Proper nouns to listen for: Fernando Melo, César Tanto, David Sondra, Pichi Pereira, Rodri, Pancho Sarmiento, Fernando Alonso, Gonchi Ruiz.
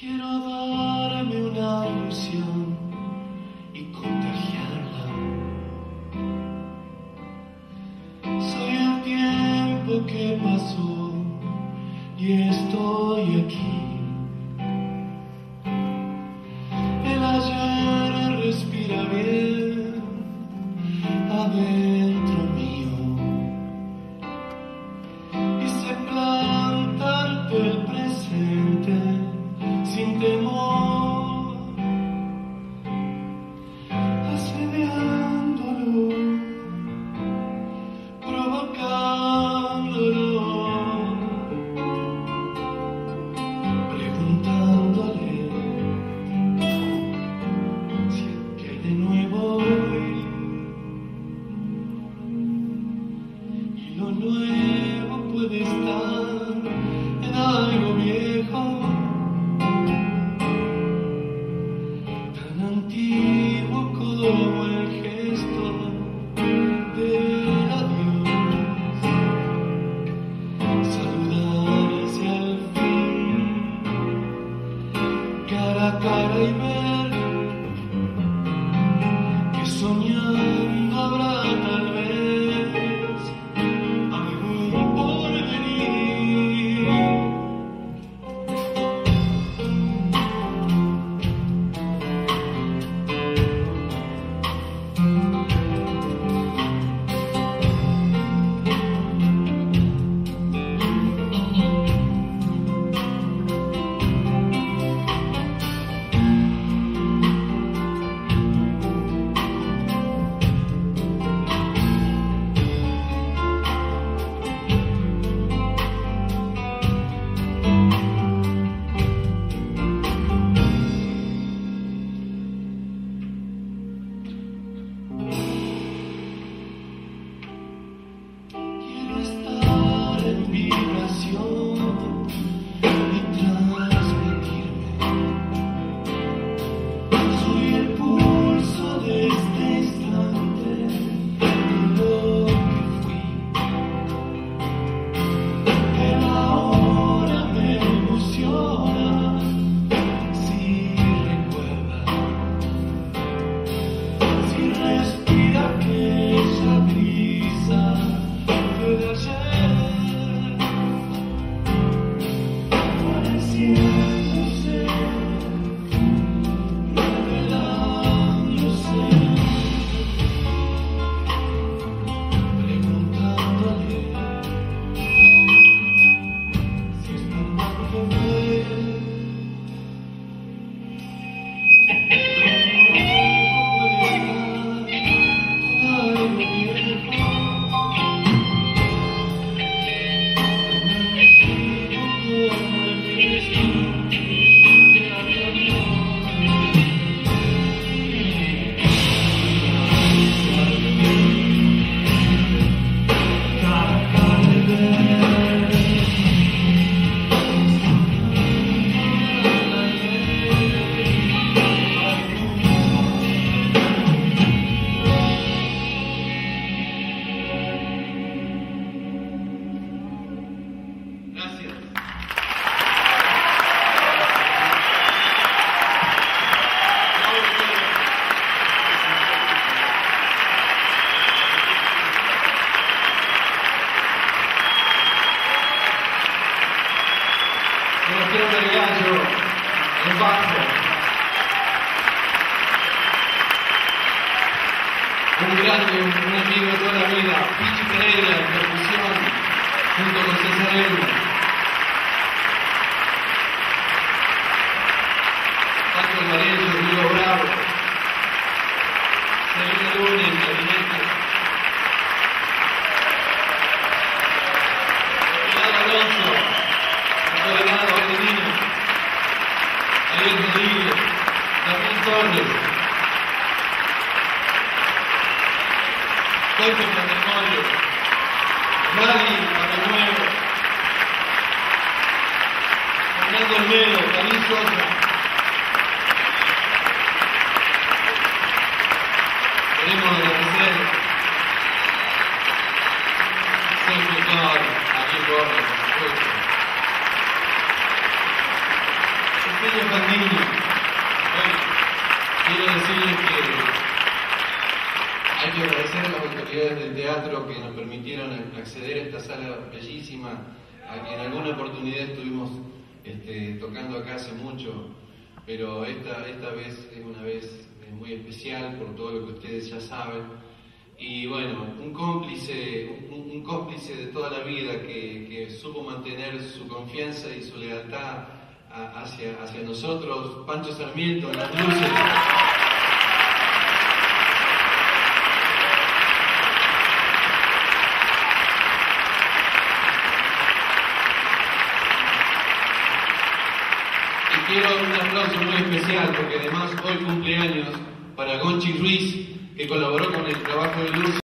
Quiero darme una unción y contagiarla. Soy el tiempo que pasó y estoy aquí. El ayer respira bien adentro mío y se planta alto el presente sin temor, asediándolo, provocándolo, preguntándole si que hay de nuevo hoy, y lo nuevo puede estar en algo viejo. Cara y ver que soñando habrá tal vez algún porvenir. Un grande, un amigo de toda la vida, Pichi Pereira, en percusión, junto con César Tanto. Pancho Sarmiento, Río Bravo. Feliz lunes, Alimento. Fernando Alonso, Pancho Sarmiento, Argentina. David Rodri, David Sondra. Soy con matrimonio, Rodri para nuevo, Fernando Melo, David Sondra, queremos agradecer, soy pecado, aquí por supuesto. pequeña pandemia. Bueno, quiero decirles que hay que agradecer a las autoridades del teatro que nos permitieron acceder a esta sala bellísima, a que en alguna oportunidad estuvimos tocando acá hace mucho, pero esta vez es una vez muy especial por todo lo que ustedes ya saben. Y bueno, un cómplice de toda la vida que supo mantener su confianza y su lealtad hacia nosotros, Pancho Sarmiento, en las luces. Y quiero un aplauso muy especial porque además hoy cumpleaños para Gonchi Ruiz, que colaboró con el trabajo de luz.